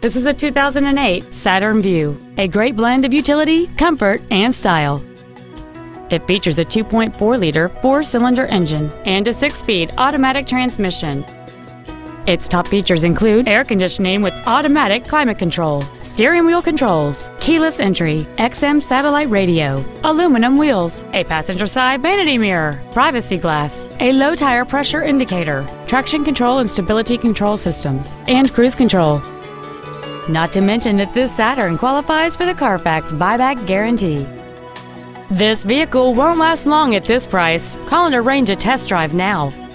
This is a 2008 Saturn Vue, a great blend of utility, comfort, and style. It features a 2.4-liter four-cylinder engine and a six-speed automatic transmission. Its top features include air conditioning with automatic climate control, steering wheel controls, keyless entry, XM satellite radio, aluminum wheels, a passenger side vanity mirror, privacy glass, a low tire pressure indicator, traction control and stability control systems, and cruise control. Not to mention that this Saturn qualifies for the Carfax buyback guarantee. This vehicle won't last long at this price. Call and arrange a test drive now.